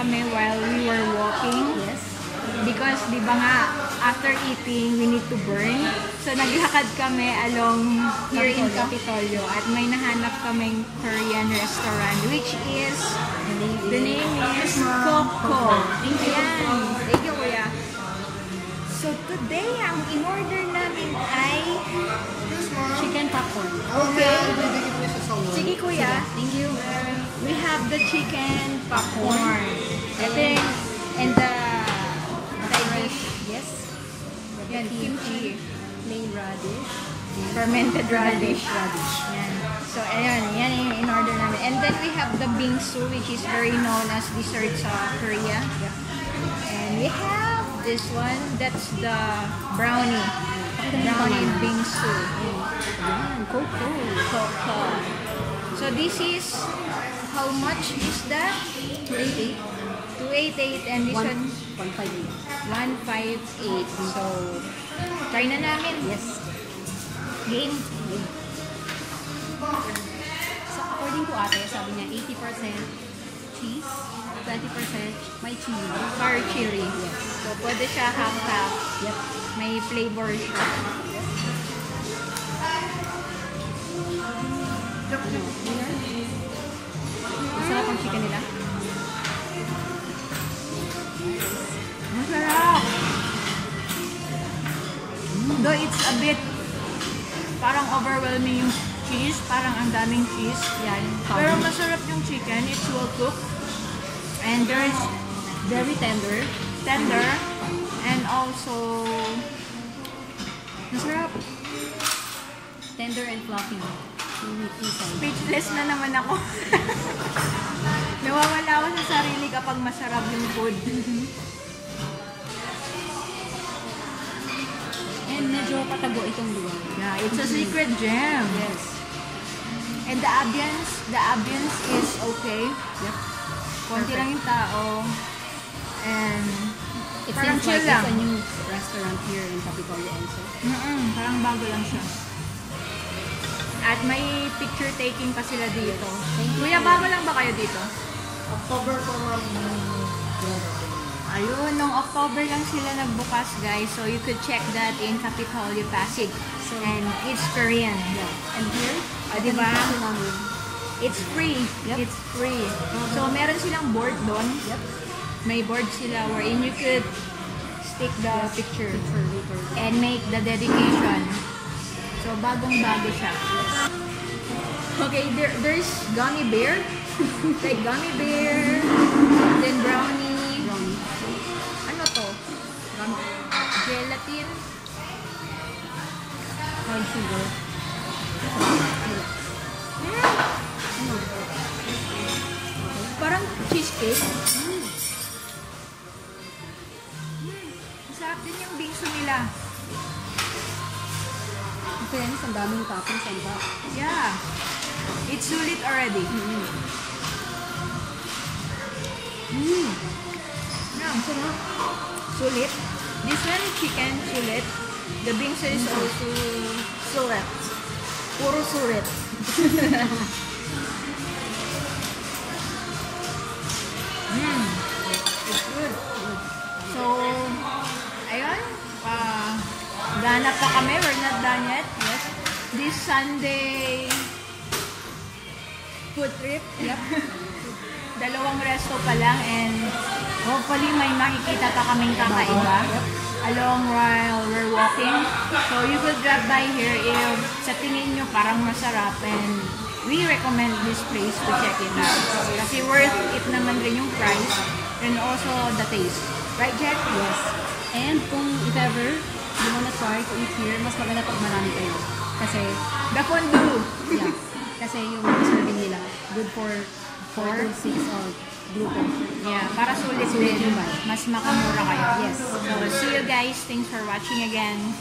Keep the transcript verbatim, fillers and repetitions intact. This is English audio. kami while we were walking. Yes. Because di ba nga, after eating, we need to burn. So naglakad kami along here in Kapitolyo at may nahanap kaming Korean restaurant which is, the name is Coco. Ayan. Thank you, Kuya. So today, ang in-order namin ay chicken popcorn. Okay. Sige, Kuya. Thank you. We have the chicken popcorn. Ito and the yan, kimchi, plain radish, fermented radish. radish. Yan. So, ayan, yan yung in-order namin. And then we have the bingsu, which is very known as dessert sa Korea. And we have this one, that's the brownie. Brownie bingsu. Ayan, coco. Coco. So, this is, how much is that? two eighty-eight and this one one fifty-eight. one fifty-eight. So try na namin. Yes. Game. Game. So according to ate, sabi niya eighty percent cheese, twenty percent may chili. Or chili. Yes. So pwede siya half-half. Yes. May flavor siya. Yes. Ano? Masarap ang chicken nila. Though it's a bit parang overwhelming yung cheese, parang ang daming cheese. Yan, pero masarap yung chicken, it's well cooked. And there is very tender. Tender. And also masarap. Tender and fluffy. Speechless na naman ako. Nawawala ako sa sarili kapag masarap yung food. Medyo patago itong lugar. Yeah, it's a secret gem. Yes. And the ambience, the ambience is okay. Yep. Konti lang yung tao. And it seems like it's a new restaurant here in Kapitolyo also. Mm-mm, parang bago lang siya. At may picture taking pa sila dito. Kuya, bago lang ba kayo dito? October po lang. Ayun, noong October lang sila nagbukas, guys. So, you could check that in Kapitolyo, Pasig. So, and it's Korean. Yeah. And here, ah, diba? It's free. Yep. It's free. Okay. So, meron silang board doon. Yep. May board sila wherein you could stick the yes. picture, picture and make the dedication. So, bagong-bago siya. Okay, there, there's gummy bear. Like gummy bear, then brownie. Gelatin. High sugar. Parang cheesecake. Mm. Masarap din yung bingsu nila. Then, ang daming toppings ang ba? Yeah. It's sulit already. Mm. Mm. Yeah, masarap. Sulit. This one, chicken sulit. The bingsu is also sulit. Puro sulit. Mm. It's good. So, ayun. Uh, Ganap pa kami. We're not done yet. Yes. This Sunday food trip. Yep. Dalawang resto pa lang and hopefully, may makikita pa kaming kakaiba along while we're walking. So, you could drive by here if sa tingin nyo parang masarap and we recommend this place to check it out. Kasi worth it naman rin yung price and also the taste. Right, Jack? Yes. And kung if ever you wanna try to eat here, mas maganda pag marami kayo. Kasi the fondue! Yeah. Kasi yung serving nila, good for four to six or grouper. Yeah, para sulit din. Mas makamura kayo. Yes. So, see you guys. Thanks for watching again.